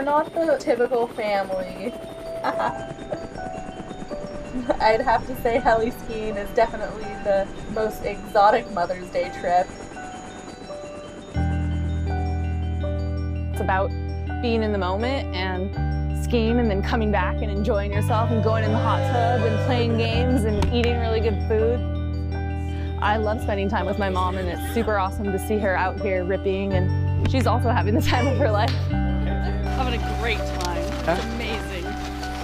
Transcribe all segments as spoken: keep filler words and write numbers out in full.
we're not the typical family. I'd have to say heli skiing is definitely the most exotic Mother's Day trip. It's about being in the moment and skiing and then coming back and enjoying yourself and going in the hot tub and playing games and eating really good food. I love spending time with my mom, and it's super awesome to see her out here ripping, and she's also having the time of her life. Having a great time. Huh? It's amazing.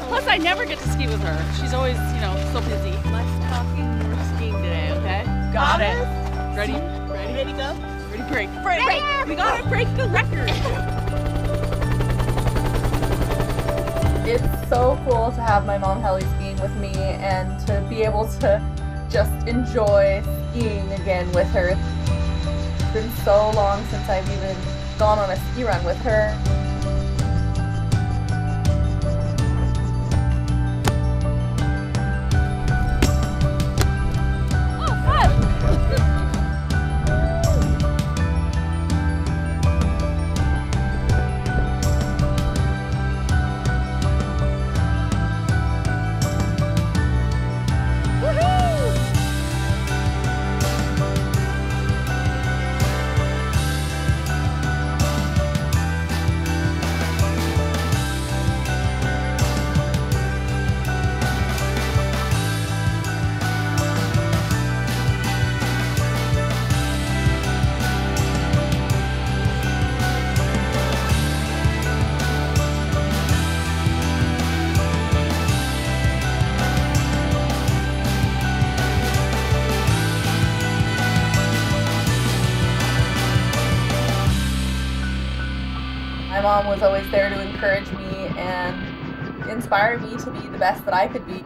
Plus, I never get to ski with her. She's always, you know, so busy. Much talking. We're skiing today, okay? Got it. Ready? Ready? Ready to go? Ready? Break. Break. Break. We gotta break the record. It's so cool to have my mom heli skiing with me and to be able to just enjoy skiing again with her. It's been so long since I've even gone on a ski run with her. My mom was always there to encourage me and inspire me to be the best that I could be.